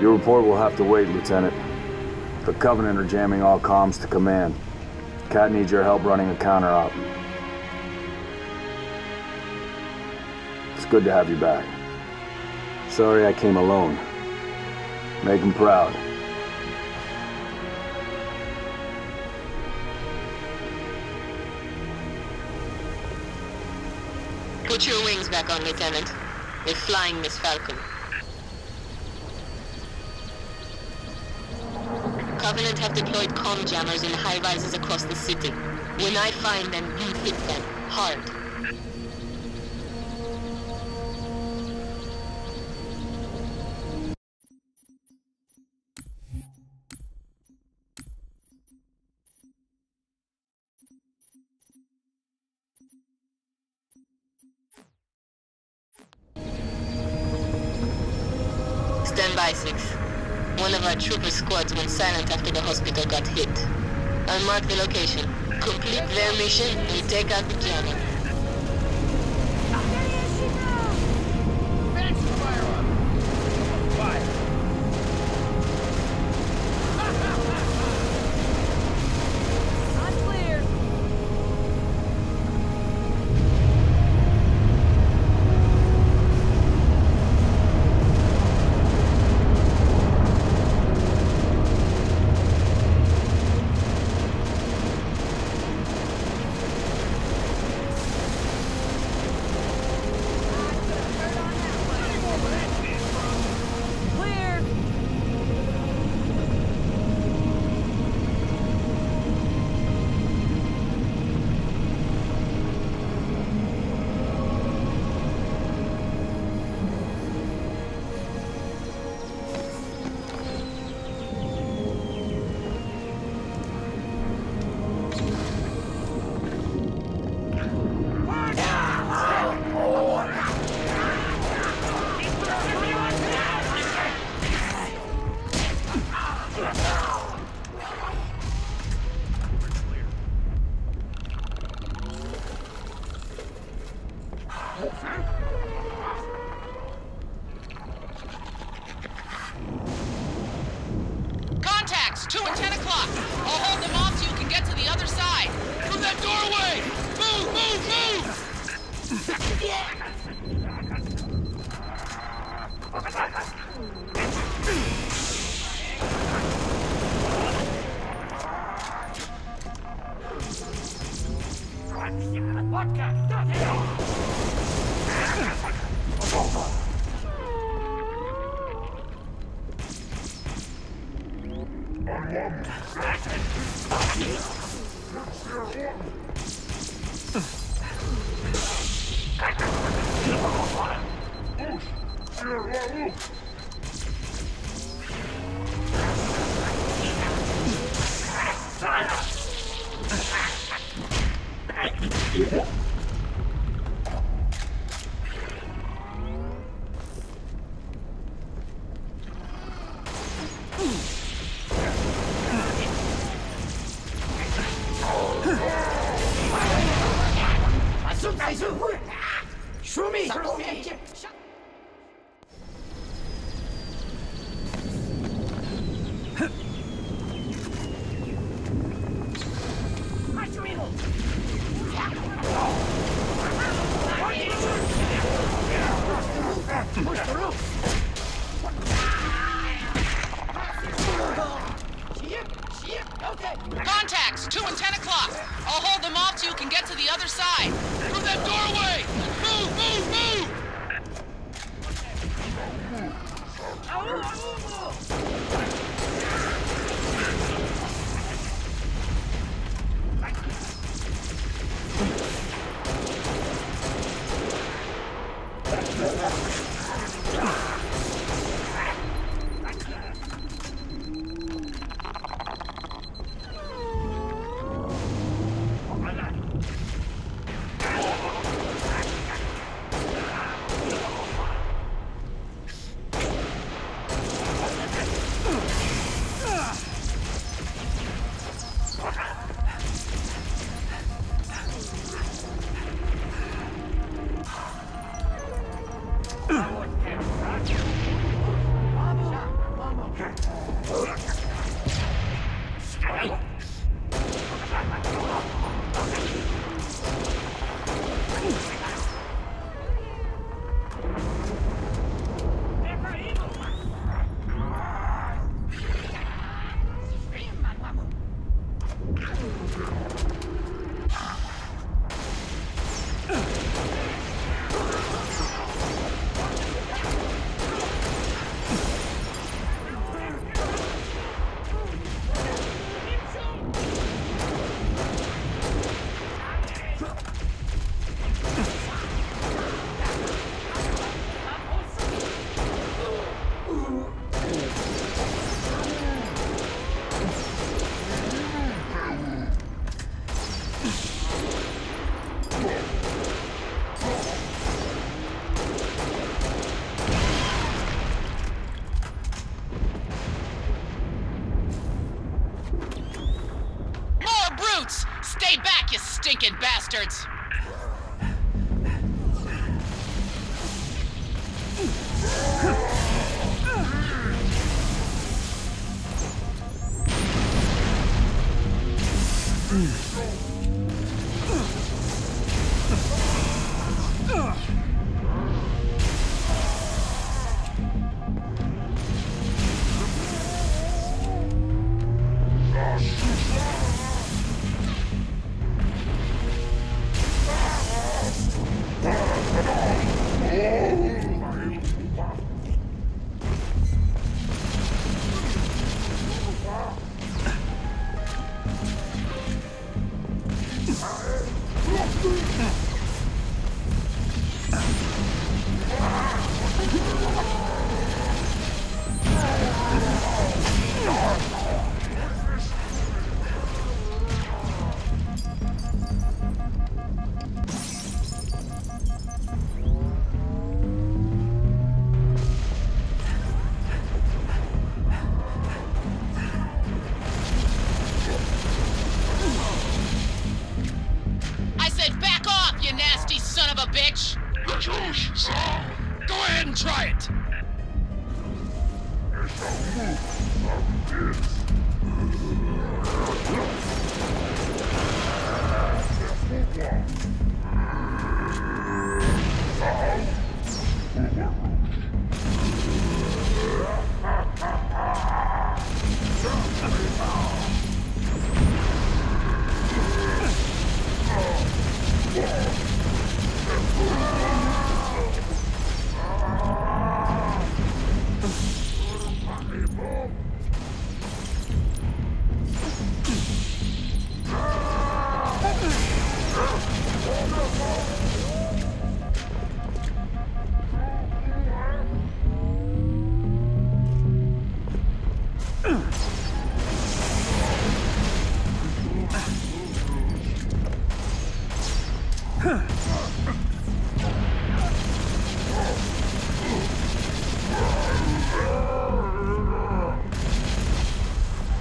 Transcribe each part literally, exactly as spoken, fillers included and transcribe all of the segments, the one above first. Your report will have to wait, Lieutenant. The Covenant are jamming all comms to command. Cat needs your help running a counter-op. It's good to have you back. Sorry I came alone. Make him proud. Put your wings back on, Lieutenant. We're flying Miss Falcon. Covenant have deployed comm jammers in high-rises across the city. When I find them, you hit them. Hard. Six. One of our trooper squads went silent after the hospital got hit. I'll mark the location. Complete their mission and take out the jamming.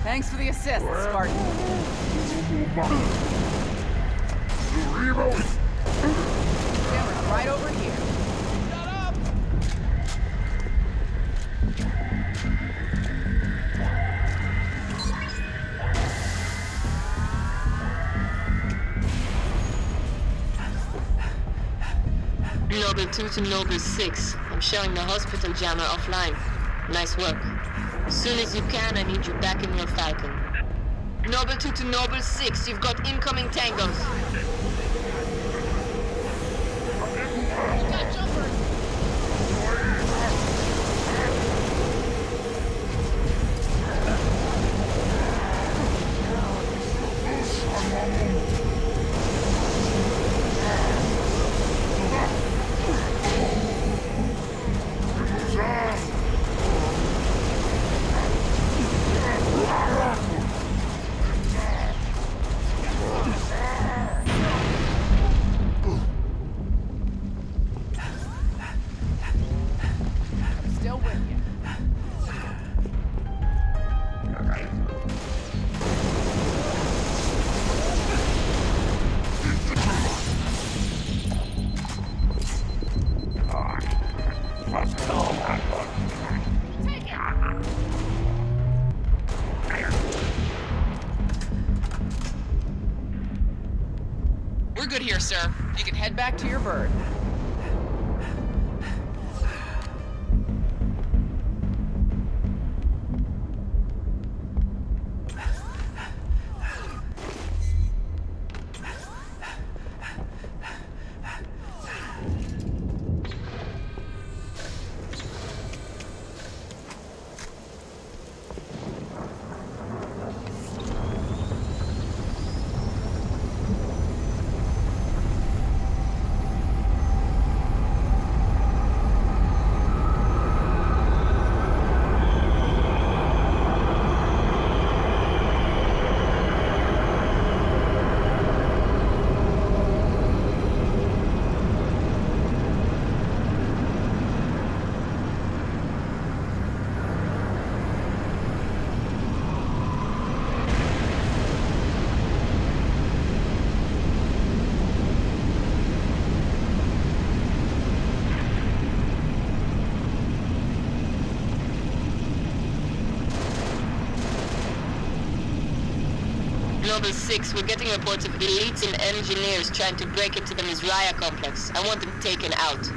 Thanks for the assist, Spartan. Camera's right over here. Shut up! Noble two to Noble six. I'm showing the hospital jammer offline. Nice work. As soon as you can, I need you back in your Falcon. Noble two to Noble six, you've got incoming tangos. Got jumper. Sir, you can head back to your bird. Noble six, we're getting reports of elites and engineers trying to break into the Mizraya complex. I want them taken out.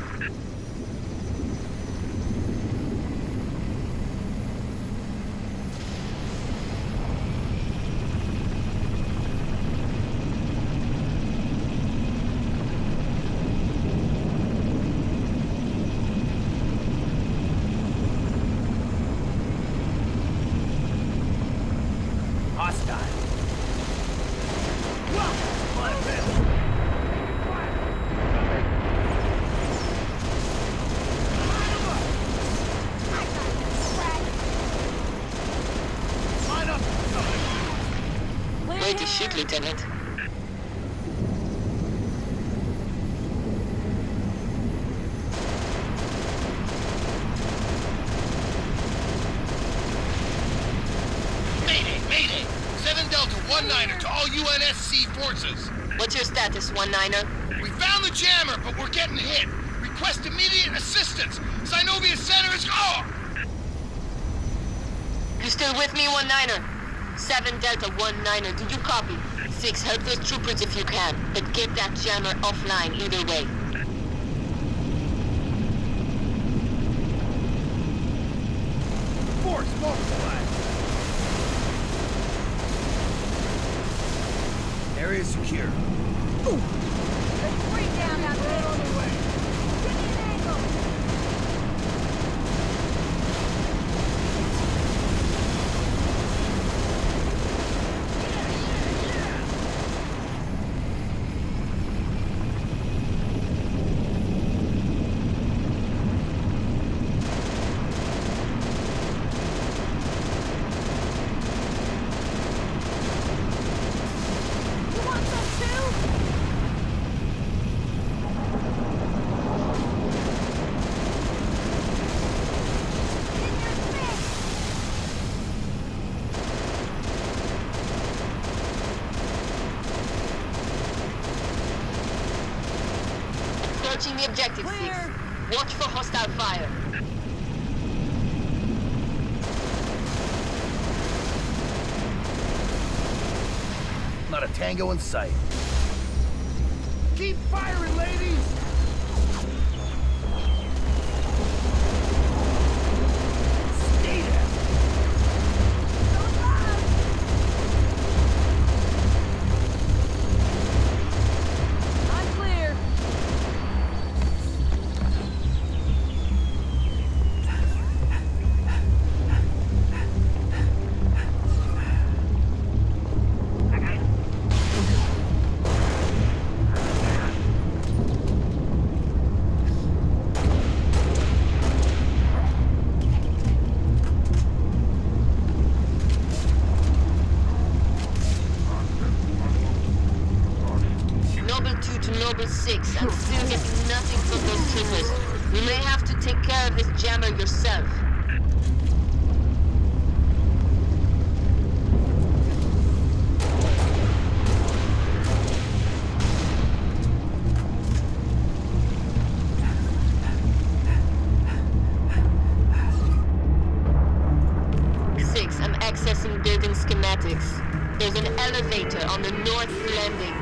Shoot, Lieutenant. Mayday, mayday! Seven Delta One Niner to all U N S C forces. What's your status, One Niner? We found the jammer, but we're getting hit. Request immediate assistance. Synovia Center is gone. You still with me, One Niner? Seven Delta One Niner, do you copy? Six, help those troopers if you can, but get that jammer offline either way. Force multiplied. Area secure. Ooh. Let's bring down that man on the way. Give me an angle. The objective, Six. Watch for hostile fire. Not a tango in sight. Keep firing, ladies! Six. I'm still getting nothing from those troopers. You may have to take care of this jammer yourself. Six, I'm accessing building schematics. There's an elevator on the north landing.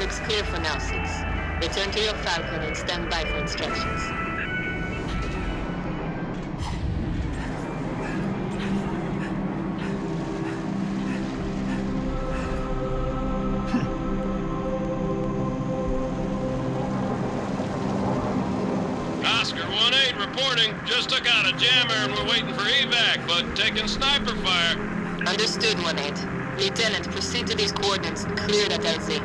Looks clear for now, Six. Return to your Falcon and stand by for instructions. reporting. Just took out a jammer and we're waiting for evac, but taking sniper fire. Understood, one eight. Lieutenant, proceed to these coordinates and clear that L Z.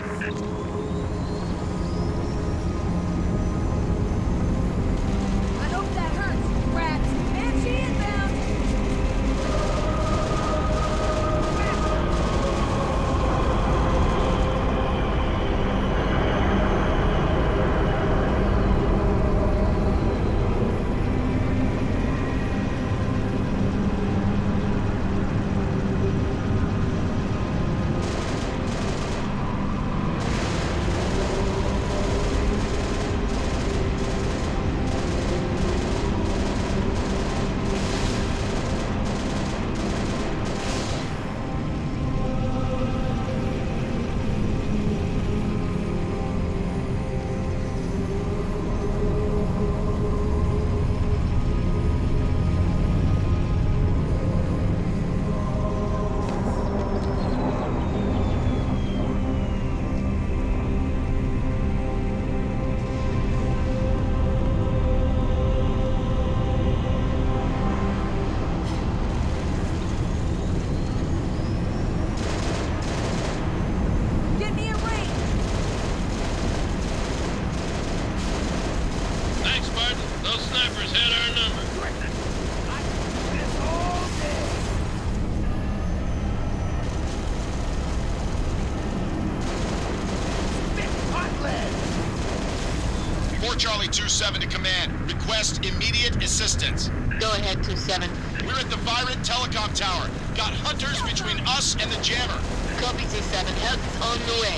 two seven to command. Request immediate assistance. Go ahead, two seven. We're at the Viren Telecom Tower. Got hunters between us and the jammer. Copy, two seven. Help is on the way.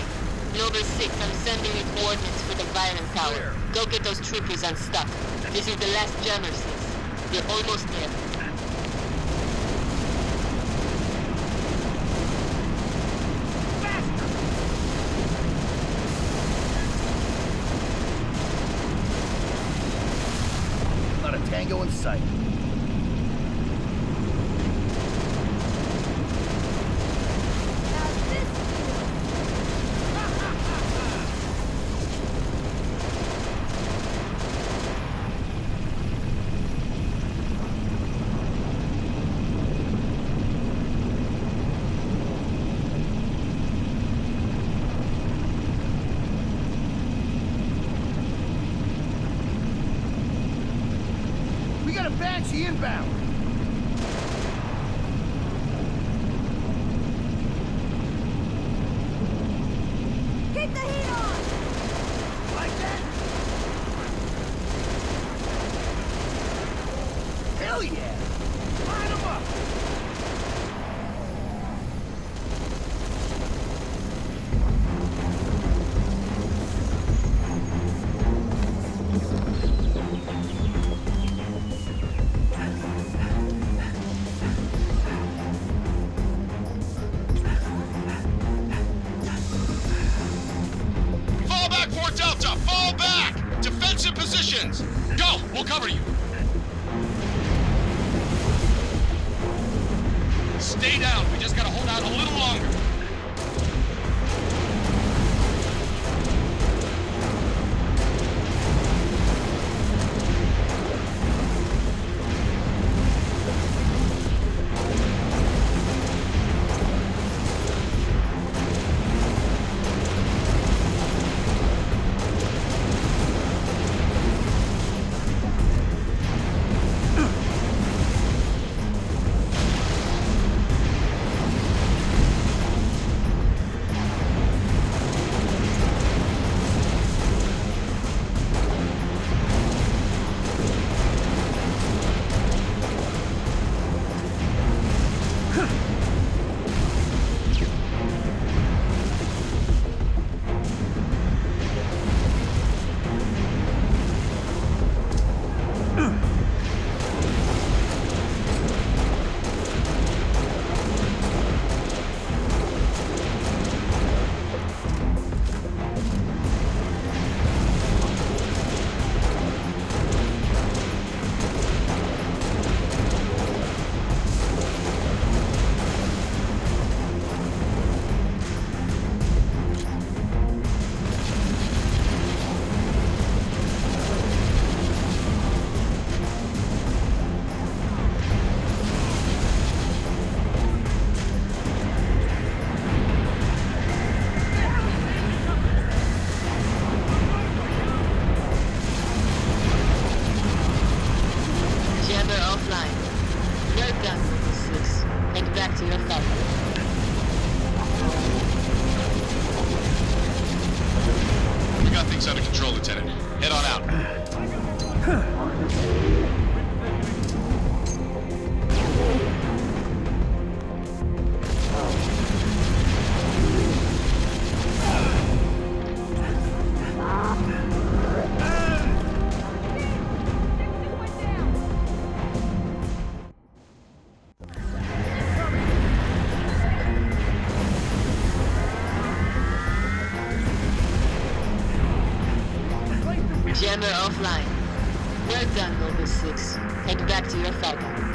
Noble six, I'm sending you coordinates for the Viren Tower. Go get those troopers unstuck. This is the last jammer, sis. You're almost there. Tango in sight. to your Falcon. We got things under control, Lieutenant. Head on out. Jammer offline. Well done, Noble six. Head back to your Falcon.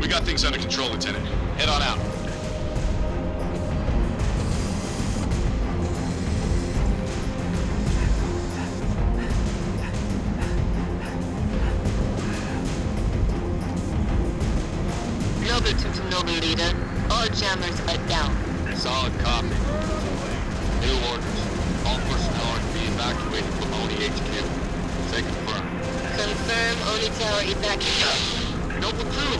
We got things under control, Lieutenant. Head on out. Noble two to Noble Leader. All jammers are down. Solid copy. New orders. All personnel are to be evacuated from O D H Q. Say confirm. Confirm O D Tower evacuation. Noble two!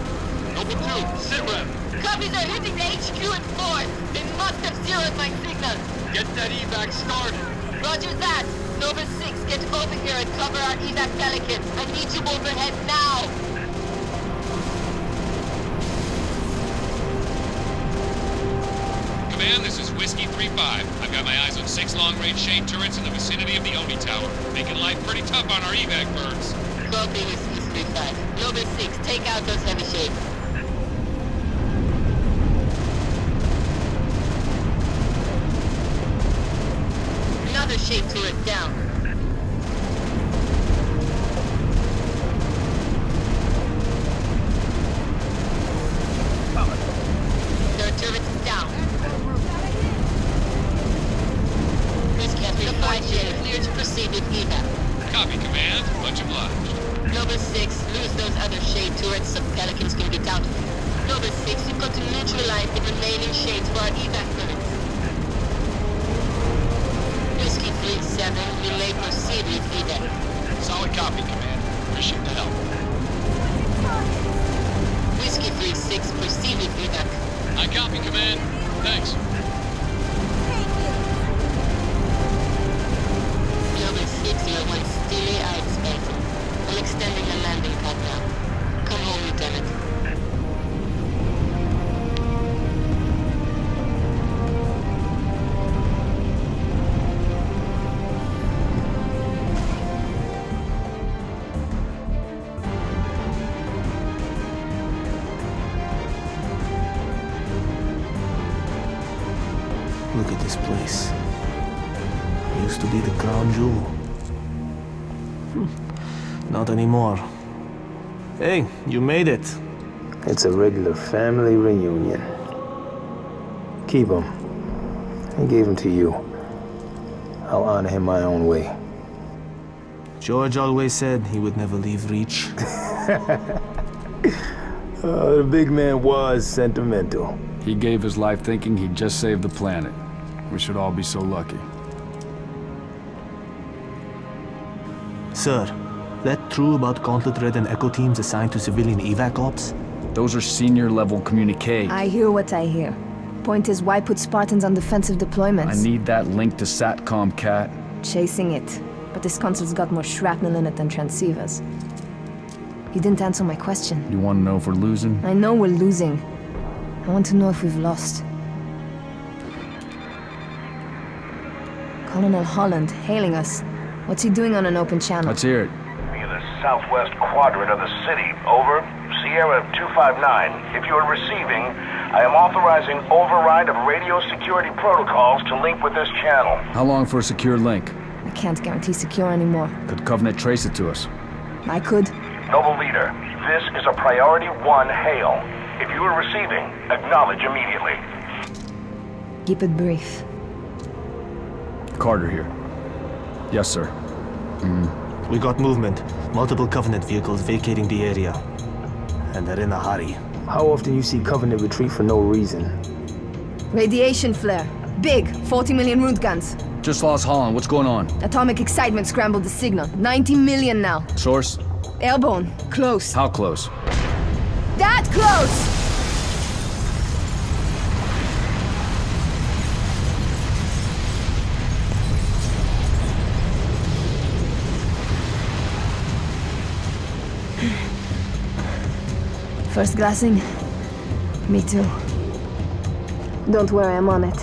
Noble two! Sit rep! Copies are hitting the H Q in force! They must have zeroed my signal! Get that evac started! Roger that! Noble six, get over here and cover our evac delicate! I need you overhead now! Command, this is Whiskey three five. I've got my eyes on six long-range shade turrets in the vicinity of the O D I Tower, making life pretty tough on our evac birds. Copy, Whiskey three five. Noble six, take out those heavy shades. Another shade turret down. Their turret is down. Clear to proceed with evac. Copy, Command. Much obliged. Noble six, lose those other shade turrets so Pelicans can get out. Noble six, you've got to neutralize the remaining shades for our evac turrets. Whiskey three seven, you may proceed with evac. Solid copy, Command. Appreciate the help. Whiskey three six, proceed with evac. I copy, Command. Thanks. One steely-eyed Spartan. I'm extending the landing pad now. Come home, Lieutenant. Look at this place. It used to be the crown jewel. Not anymore. Hey, you made it. It's a regular family reunion. Keep him. I gave him to you. I'll honor him my own way. George always said he would never leave Reach. uh, the big man was sentimental. He gave his life thinking he'd just saved the planet. We should all be so lucky. Sir, that true about Gauntlet Red and Echo teams assigned to civilian evac ops? Those are senior-level communiques. I hear what I hear. Point is, why put Spartans on defensive deployments? I need that link to SATCOM, Cat. Chasing it. But this console's got more shrapnel in it than transceivers. You didn't answer my question. You want to know if we're losing? I know we're losing. I want to know if we've lost. Colonel Holland hailing us. What's he doing on an open channel? Let's hear it. In the southwest quadrant of the city, over. Sierra two five nine. If you are receiving, I am authorizing override of radio security protocols to link with this channel. How long for a secure link? I can't guarantee secure anymore. Could Covenant trace it to us? I could. Noble Leader, this is a priority one hail. If you are receiving, acknowledge immediately. Keep it brief. Carter here. Yes, sir. Mm. We got movement. Multiple Covenant vehicles vacating the area. And they're in a hurry. How often you see Covenant retreat for no reason? Radiation flare. Big. forty million root guns. Just lost Holland. What's going on? Atomic excitement scrambled the signal. ninety million now. Source? Elbon, close. How close? That close! First glassing? Me too. Don't worry, I'm on it.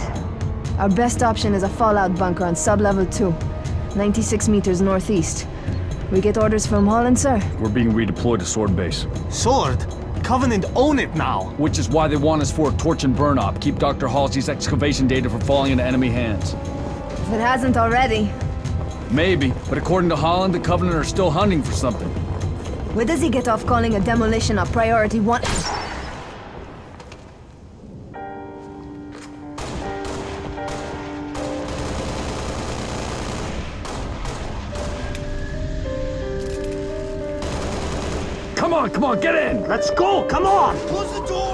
Our best option is a fallout bunker on sub-level two, ninety-six meters northeast. We get orders from Holland, sir? We're being redeployed to Sword Base. Sword? Covenant own it now! Which is why they want us for a Torch and Burnup. Keep Doctor Halsey's excavation data from falling into enemy hands. If it hasn't already. Maybe, but according to Holland, the Covenant are still hunting for something. Where does he get off calling a demolition a priority one? Come on, come on, get in! Let's go, come on! Close the door!